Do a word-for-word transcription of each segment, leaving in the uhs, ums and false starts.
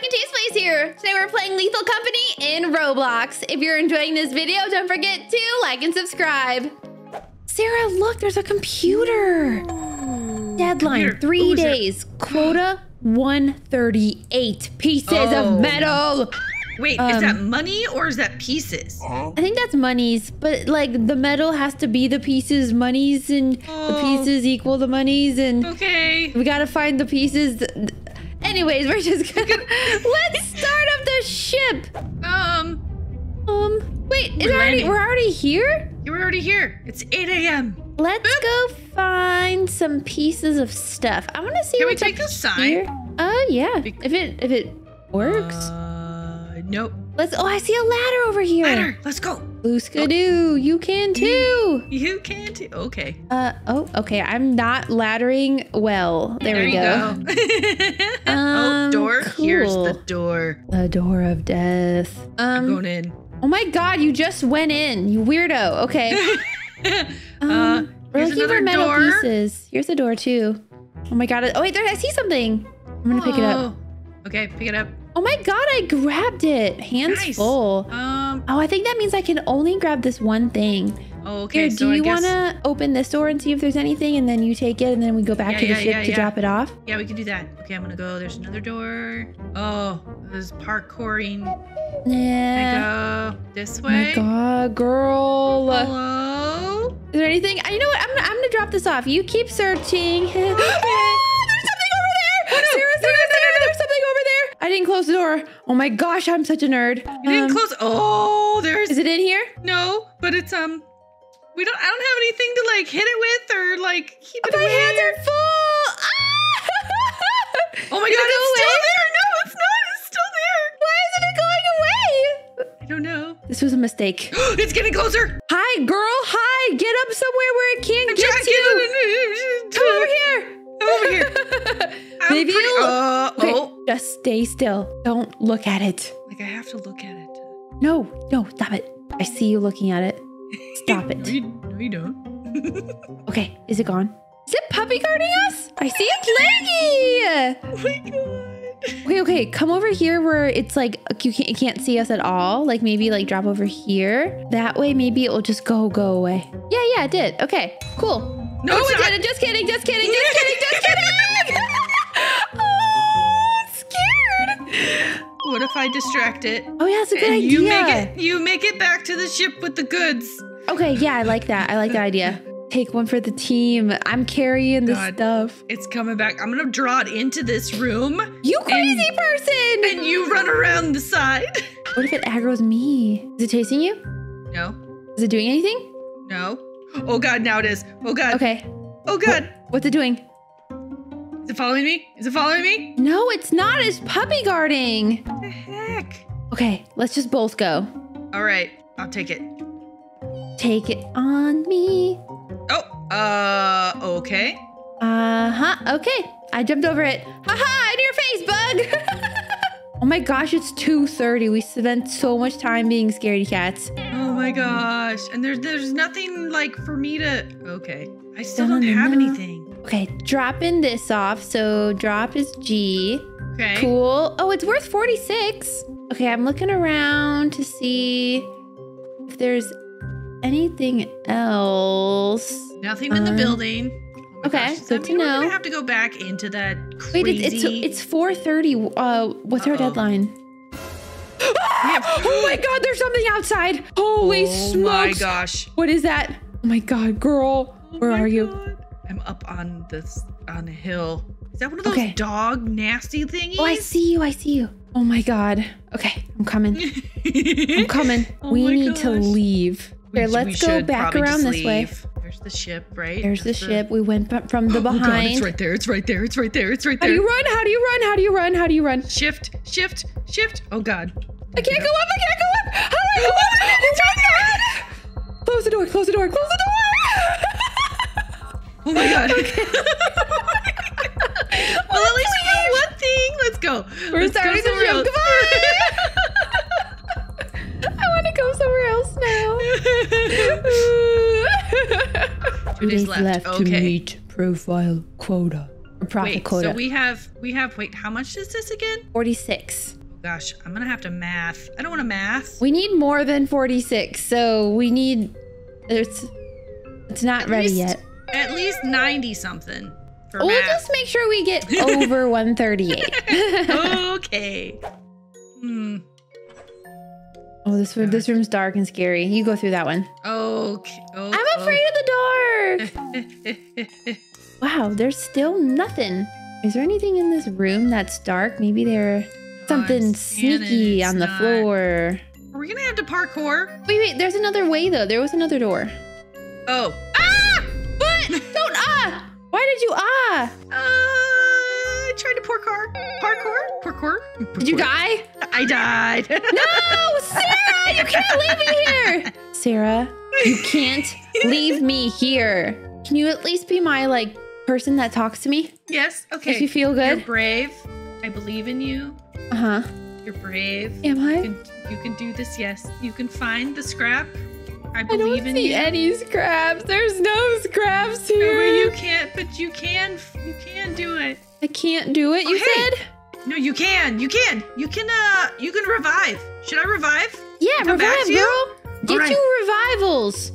back in Taste Place here. Today we're playing Lethal Company in Roblox. If you're enjoying this video, don't forget to like and subscribe. Sarah, look, there's a computer. Ooh. Deadline, three days. It? Quota, one thirty-eight pieces oh. of metal. Wait, um, is that money or is that pieces? I think that's monies, but like the metal has to be the pieces, monies, and oh. the pieces equal the monies. And okay. we gotta find the pieces. Anyways, we're just gonna, let's start up the ship. Um, um, wait, we're, is already, we're already here? We're already here. It's eight A M Let's Boop. go find some pieces of stuff. I wanna see Can what's we take up this sign? Uh, yeah, Be if it, if it works. Uh, Nope. Let's. Oh, I see a ladder over here. Ladder. Let's go. Ooskadoo. Oh. You can too. You can too. Okay. Uh. Oh. Okay. I'm not laddering well. There, there we go. You go. um, oh, door. Cool. Here's the door. The door of death. Um. I'm going in. Oh my God! You just went in. You weirdo. Okay. um, uh. We're looking for metal door. pieces. Here's the door too. Oh my God! Oh wait, there. I see something. I'm gonna oh. pick it up. Okay. Pick it up. Oh my God, I grabbed it. Hands nice. full. Um, oh, I think that means I can only grab this one thing. Okay, Here, do so you want to open this door and see if there's anything, and then you take it, and then we go back yeah, to the yeah, ship yeah, to yeah. drop it off? Yeah, we can do that. Okay, I'm going to go. There's another door. Oh, there's parkouring. Yeah. Can I go this way? Oh my God, girl. Hello? Is there anything? You know what? I'm going I'm going to drop this off. You keep searching. Okay. Oh, there's something over there. Oh, no. Sarah, Sarah, Sarah, Sarah, there's something over there. I didn't close the door. Oh my gosh, I'm such a nerd. You um, didn't close. Oh, there's. Is it in here? No, but it's um. We don't. I don't have anything to like hit it with or like. Keep it oh, my away. hands are full. Ah! Oh my Did God, it it's away? still there. No, it's not. It's still there. Why isn't it going away? I don't know. This was a mistake. It's getting closer. Hi, girl. Hi. Get up somewhere where it can't I'm get to you. Come over here. Over here. Maybe pretty, uh, okay, oh. just stay still. Don't look at it. Like I have to look at it. No, no, stop it. I see you looking at it. Stop it. No, you, no, you don't. Okay, is it gone? Is it puppy guarding us? I see it's leggy. Oh my God. Okay, okay, come over here where it's like you can't, you can't see us at all. Like maybe like drop over here. That way maybe it will just go go away. Yeah, yeah, it did. Okay, cool. No, oh, we did it. Just kidding, just kidding, just kidding, just kidding. Oh, I'm scared. What if I distract it? Oh yeah, that's a good and idea. You make it you make it back to the ship with the goods. Okay, yeah, I like that. I like that idea. Take one for the team. I'm carrying this God, stuff. It's coming back. I'm gonna draw it into this room. You crazy and, person! And you run around the side. What if it aggroes me? Is it chasing you? No. Is it doing anything? No. Oh God, now it is. Oh God. Okay. Oh God. What, what's it doing? Is it following me? Is it following me? No, it's not. It's puppy guarding. What the heck? Okay, let's just both go. All right, I'll take it. Take it on me. Oh, uh, okay. Uh-huh, okay. I jumped over it. Ha-ha, in your face, bug. Oh my gosh, it's two thirty. We spent so much time being scaredy cats. Oh my gosh. And there's there's nothing like for me to... Okay. I still don't, don't have know. anything. Okay, dropping this off. So drop is G. Okay. Cool. Oh, it's worth forty-six. Okay, I'm looking around to see if there's anything else. Nothing um, in the building. Oh okay, gosh, good to know. We're gonna have to go back into that crazy... Wait, it's, it's, it's four thirty. Uh, what's uh-oh. our deadline? Oh my God, there's something outside. Holy oh smokes. Oh my gosh. What is that? Oh my God, girl. Oh Where are God. you? I'm up on this, on a hill. Is that one of those okay. dog nasty thingies? Oh, I see you, I see you. Oh my God. Okay, I'm coming. I'm coming. Oh we need gosh. to leave. We, Here, let's go back around this leave. way. There's the ship, right? There's the, the ship. We went from the behind. Oh God, it's right there. It's right there. It's right there. It's right there. How do you run? How do you run? How do you run? How do you run? Shift, shift, shift. Oh God. I can't go up. I can't go up. How do I go up? Oh, it's right there. Close the door. Close the door. Close the door. Oh my God. Okay. Well, at least we got one thing. Let's go. We're Let's starting go the show. Goodbye. I want to go somewhere else now. Two days left, left okay. to meet profile quota. a profit wait, quota. So we have, we have, wait, how much is this again? forty-six. Oh gosh, I'm gonna have to math. I don't want to math. We need more than forty-six, so we need, it's, it's not at ready least, yet. At least ninety something. We'll math. Just make sure we get over one thirty-eight. Okay. Hmm. Oh, this room, this room's dark and scary. You go through that one. Okay. Oh, I'm afraid okay. of the dark. Wow, there's still nothing. Is there anything in this room that's dark? Maybe there's something oh, sneaky on the not. floor. Are we gonna have to parkour? Wait, wait. There's another way though. There was another door. Oh. Ah! What? Don't ah! Why did you ah? Uh, I tried to parkour. Parkour? Parkour? Parkour? Did you die? I died. No, Sarah, you can't leave me here. Sarah, you can't leave me here. Can you at least be my like person that talks to me? Yes. Okay. If you feel good. You're brave. I believe in you. Uh huh. You're brave. Am I? You can, you can do this. Yes. You can find the scrap. I believe in you. I don't see any scraps. There's no scraps here. No, but you can't. But you can. You can do it. I can't do it. Oh, you hey. said. No, you can. You can. You can. Uh, you can revive. Should I revive? Yeah, Come revive, back to you? girl. Get right. you revivals.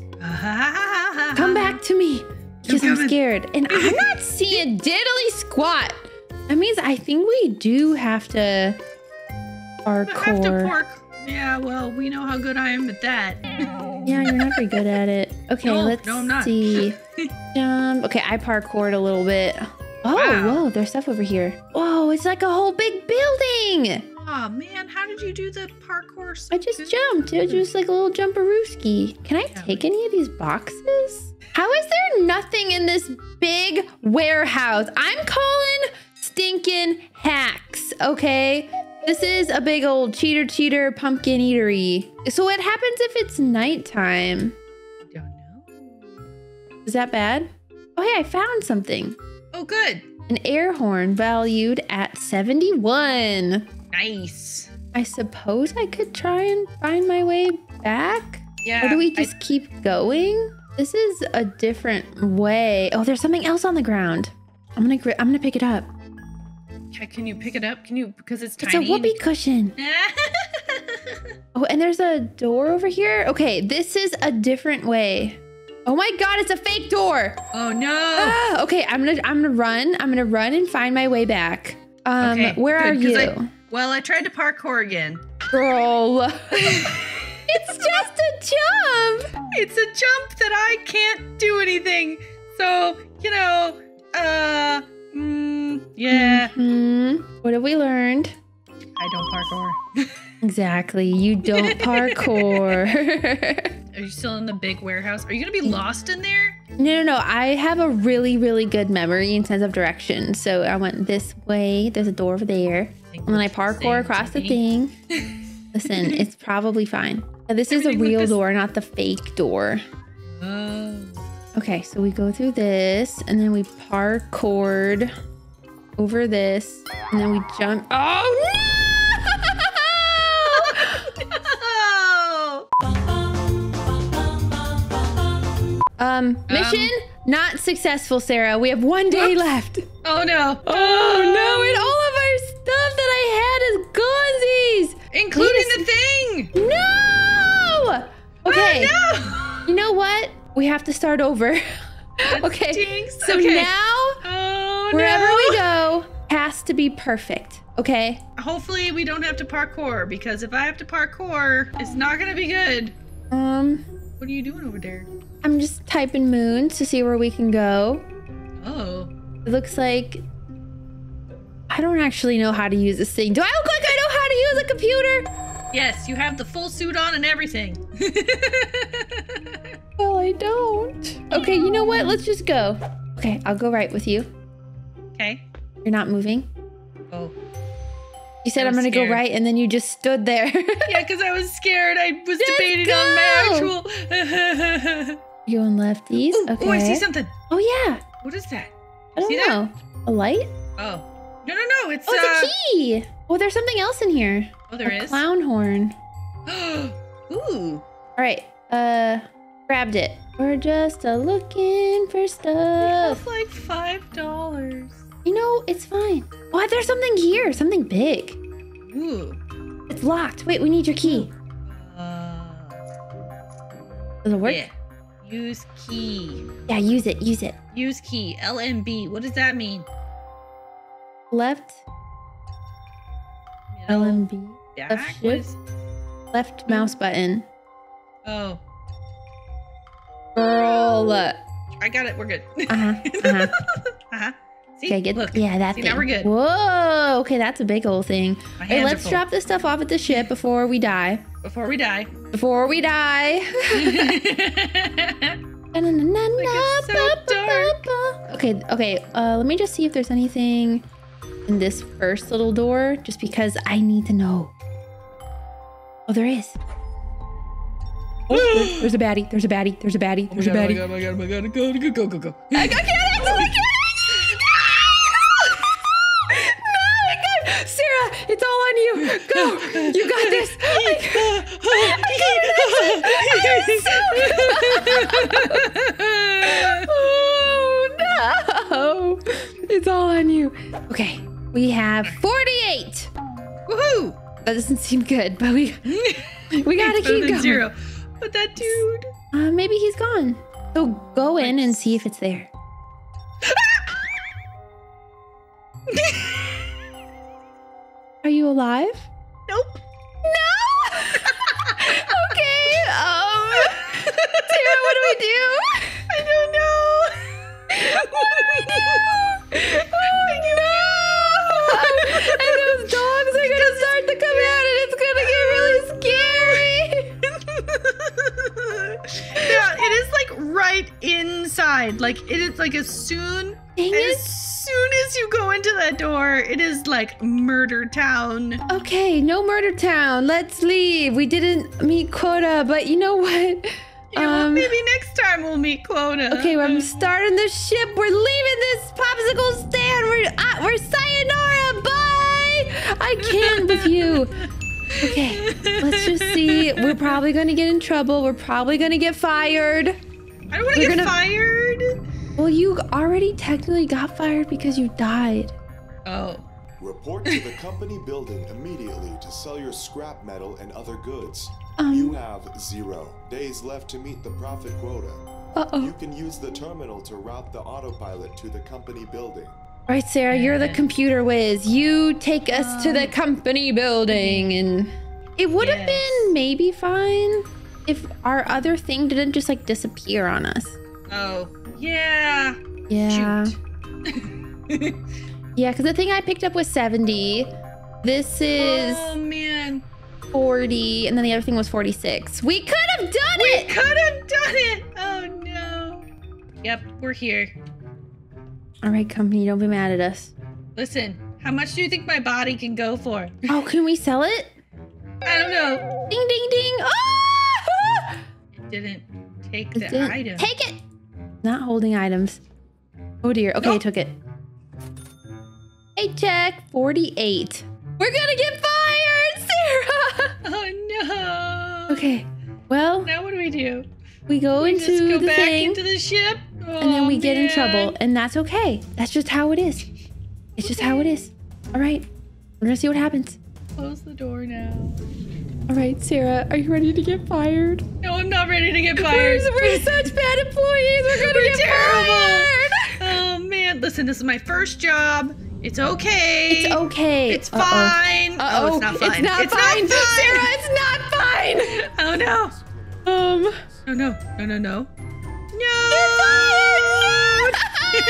Come back to me, because I'm, I'm scared, and I'm not seeing a diddly squat. That means I think we do have to. Our core. Yeah. Well, we know how good I am at that. Yeah, you're not very good at it. Okay, no, let's no, I'm not. see. Jump. Okay, I parkoured a little bit. Oh, wow. Whoa, there's stuff over here. Whoa, it's like a whole big building. Oh, man, how did you do the parkour? So I just good? jumped. It was just like a little jumperooski. Can I yeah, take we... any of these boxes? How is there nothing in this big warehouse? I'm calling stinking hacks, okay? This is a big old cheater, cheater, pumpkin eatery. So what happens if it's nighttime? I don't know. Is that bad? Oh, hey, I found something. Oh, good. An air horn valued at seventy-one. Nice. I suppose I could try and find my way back? Yeah. Or do we just I... keep going? This is a different way. Oh, there's something else on the ground. I'm gonna, I'm gonna pick it up. Can you pick it up? Can you? Because it's tiny. It's a whoopee cushion. Oh, and there's a door over here. Okay, this is a different way. Oh my God, it's a fake door. Oh no. Ah, okay, I'm gonna I'm gonna run. I'm gonna run and find my way back. Um, okay, where good, are you? I, well, I tried to parkour again. Girl. It's just a jump. It's a jump that I can't do anything. So you know, uh. Mm, yeah. Mm-hmm. What have we learned? I don't parkour. Exactly. You don't parkour. Are you still in the big warehouse? Are you going to be lost in there? No, no, no. I have a really, really good memory and sense of direction. So I went this way. There's a door over there. And then I parkour across the thing. Listen, it's probably fine. Now, this Everything is a real door, not the fake door. Oh. Okay, so we go through this, and then we parkoured over this, and then we jump. Oh no! no! Um, mission um, not successful, Sarah. We have one day whoops. left. Oh no! Oh, oh no! And all of our stuff that I had is gonzies, including the thing. No! Okay. Oh, no! You know what? We have to start over. Okay, stinks. so okay. now, oh, wherever no. we go, has to be perfect, okay? Hopefully we don't have to parkour, because if I have to parkour, it's not gonna be good. Um. What are you doing over there? I'm just typing moons to see where we can go. Oh. It looks like, I don't actually know how to use this thing. Do I look like I know how to use a computer? Yes, you have the full suit on and everything. Well, I don't. Okay, you know what? Let's just go. Okay, I'll go right with you. Okay. You're not moving? Oh. You said I'm gonna scared. go right, and then you just stood there. Yeah, because I was scared. I was just debating go. on my actual... You on lefties? Ooh, okay. Oh, I see something. Oh, yeah. What is that? I don't see know. That? A light? Oh. No, no, no. It's, oh, it's uh... a key. Oh, there's something else in here. Oh, there a is? A clown horn. Ooh. All right. Uh... Grabbed it. We're just uh, looking for stuff. That's like five dollars. You know, it's fine. Why, there's something here, something big. Ooh. It's locked. Wait, we need your key. Uh, Does it work? Yeah. Use key. Yeah, use it, use it. Use key, L M B. What does that mean? Left. No. L M B. Back left shift. Left mouse button. Oh. Girl. I got it. We're good. Uh-huh. Uh-huh. uh-huh. See? Okay, get, Look. Yeah, that See, thing. Now we're good. Whoa. Okay, that's a big old thing. My hands are full. All right, let's drop this stuff off at the ship before we die. Before we die. Before we die. It's so dark. Okay, okay. Uh, let me just see if there's anything in this first little door, just because I need to know. Oh, there is. Oh, there, there's a baddie. There's a baddie. There's a baddie. There's oh a baddie. Oh my god! Oh my god! Oh my god! Go! Go! Go! Go! I can't! I can't! It's all on you. Go. You got this. I, I got it. I am so Oh, no. It's all on you. Okay. We have forty-eight. Woohoo. That doesn't seem good, but we we got to keep going. Zero. But that dude. Uh, maybe he's gone. So go in and see if it's there. Are you alive? Nope. No? Okay. Um, Tara, what do we do? I don't know. What do we do? Oh, no. And those dogs are going to start to come out and it's going to get really scary. Yeah, it is like right inside. Like it is like as soon as... As soon as you go into that door, it is like murder town. Okay, no murder town. Let's leave. We didn't meet quota, but you know what? Yeah, um, well, maybe next time we'll meet quota. Okay, well, I'm starting the ship. We're leaving this popsicle stand. We're uh, we're sayonara. Bye. I can't with you. Okay, let's just see. We're probably gonna get in trouble. We're probably gonna get fired. I don't want to get gonna... fired. Well, you already technically got fired because you died. Oh. Report to the company building immediately to sell your scrap metal and other goods. Um, you have zero days left to meet the profit quota. Uh-oh. You can use the terminal to route the autopilot to the company building. All right, Sarah, you're the computer whiz. You take us um, to the company building. And it would yes. have been maybe fine if our other thing didn't just like disappear on us. Oh. Yeah. Yeah. Yeah, because the thing I picked up was seventy. This is oh, man. forty. And then the other thing was forty-six. We could have done we it. We could have done it. Oh, no. Yep, we're here. All right, company, don't be mad at us. Listen, how much do you think my body can go for? Oh, can we sell it? I don't know. Ding, ding, ding. Ah! It didn't take it the didn't. item. Take it. Not holding items. Oh dear. Okay, oh. I took it. Hey, check forty-eight. We're gonna get fired, Sarah. Oh no. Okay. Well. Now what do we do? We go we into just go the back thing, into the ship, oh, and then we man. get in trouble, and that's okay. That's just how it is. It's just how it is. All right. We're gonna see what happens. Close the door now. All right, Sarah, are you ready to get fired? No, I'm not ready to get fired. We're, we're such bad employees. We're going to get terrible. fired. Oh, man. Listen, this is my first job. It's okay. It's okay. It's Uh-oh. fine. Uh-oh. Oh, it's not fine. It's not, it's fine. not fine. Sarah, it's not fine. Oh, no. Um. Oh, no. No, no, no. No. You're fired.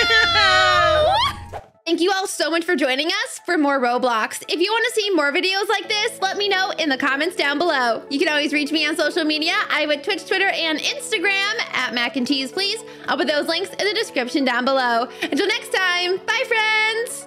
Thank you all so much for joining us for more Roblox. If you want to see more videos like this, let me know in the comments down below. You can always reach me on social media. I have a Twitch, Twitter, and Instagram at Mac and Cheese Please. I'll put those links in the description down below. Until next time, bye friends!